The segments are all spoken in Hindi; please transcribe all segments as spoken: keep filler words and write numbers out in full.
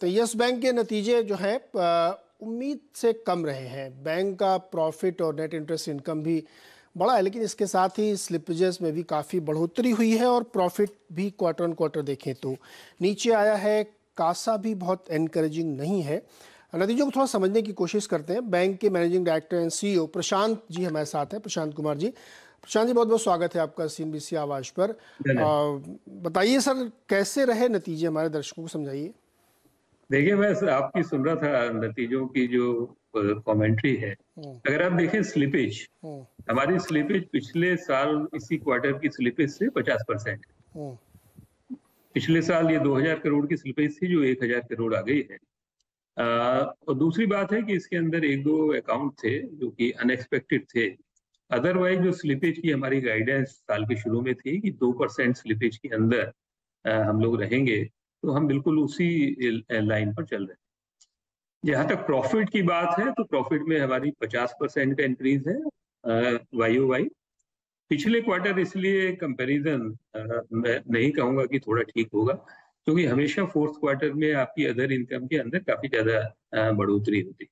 तो यस बैंक के नतीजे जो हैं उम्मीद से कम रहे हैं। बैंक का प्रॉफिट और नेट इंटरेस्ट इनकम भी बड़ा है, लेकिन इसके साथ ही स्लिपेजेस में भी काफ़ी बढ़ोतरी हुई है और प्रॉफिट भी क्वार्टर ऑन क्वार्टर देखें तो नीचे आया है। कासा भी बहुत एनकरेजिंग नहीं है। नतीजों को थोड़ा समझने की कोशिश करते हैं। बैंक के managing director and CEO Prashant ji हमारे साथ हैं, प्रशांत कुमार जी। प्रशांत जी, बहुत बहुत स्वागत है आपका सीएमबीसी आवाज़ पर। बताइए सर, कैसे रहे नतीजे, हमारे दर्शकों को समझाइए। देखिए, मैं आपकी सुन रहा था नतीजों की जो कमेंट्री है। अगर आप देखें स्लिपेज, हमारी स्लिपेज पिछले साल इसी क्वार्टर की स्लिपेज से पचास परसेंट है। पिछले साल ये दो हज़ार करोड़ की स्लिपेज थी जो एक हज़ार करोड़ आ गई है। आ, और दूसरी बात है कि इसके अंदर एक दो अकाउंट थे जो कि अनएक्सपेक्टेड थे। अदरवाइज जो स्लिपेज की हमारी गाइडेंस साल के शुरू में थी कि दो परसेंट स्लिपेज के अंदर आ, हम लोग रहेंगे, तो हम बिल्कुल उसी लाइन पर चल रहे हैं। जहाँ तक प्रॉफिट की बात है तो प्रॉफिट में हमारी पचास परसेंट का इंक्रीज है वाई ओ वाई। पिछले क्वार्टर इसलिए कंपैरिजन मैं नहीं कहूँगा कि थोड़ा ठीक होगा, क्योंकि हमेशा फोर्थ क्वार्टर में आपकी अदर इनकम के अंदर काफ़ी ज़्यादा बढ़ोतरी होती है।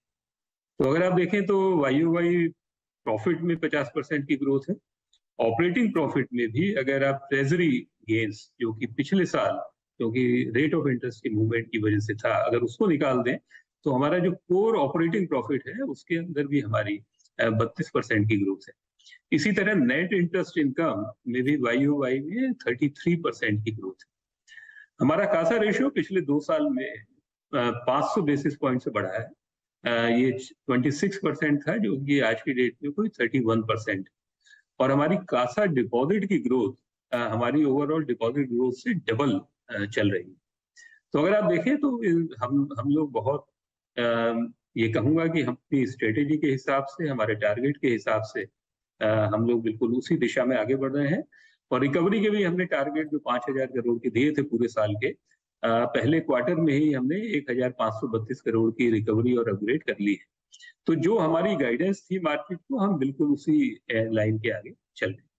तो अगर आप देखें तो वाई ओ वाई प्रॉफिट में पचास परसेंट की ग्रोथ है। ऑपरेटिंग प्रॉफिट में भी अगर आप ट्रेजरी गेंस जो कि पिछले साल क्योंकि रेट ऑफ इंटरेस्ट के मूवमेंट की वजह से था, अगर उसको निकाल दें तो हमारा जो कोर ऑपरेटिंग प्रॉफिट है उसके अंदर भी हमारी बत्तीस परसेंट की ग्रोथ है। इसी तरह नेट इंटरेस्ट इनकम में भी वाई ओ वाई में तैंतीस परसेंट की ग्रोथ है। हमारा कासा रेशियो पिछले दो साल में पाँच सौ बेसिस पॉइंट से बढ़ा है। ये छब्बीस परसेंट था जो कि आज की डेट में कोई इकतीस परसेंट। और हमारी कासा डिपॉजिट की ग्रोथ हमारी ओवरऑल डिपॉजिट ग्रोथ से डबल चल रही है। तो अगर आप देखें तो हम हम लोग बहुत आ, ये कहूँगा कि हम अपनी स्ट्रेटेजी के हिसाब से, हमारे टारगेट के हिसाब से आ, हम लोग बिल्कुल उसी दिशा में आगे बढ़ रहे हैं। और रिकवरी के भी हमने टारगेट जो पाँच हजार करोड़ के दिए थे पूरे साल के, आ, पहले क्वार्टर में ही हमने एक हजार पाँच सौ बत्तीस करोड़ की रिकवरी और अपग्रेड कर ली है। तो जो हमारी गाइडेंस थी मार्केट को, हम बिल्कुल उसी लाइन के आगे चल रहे हैं।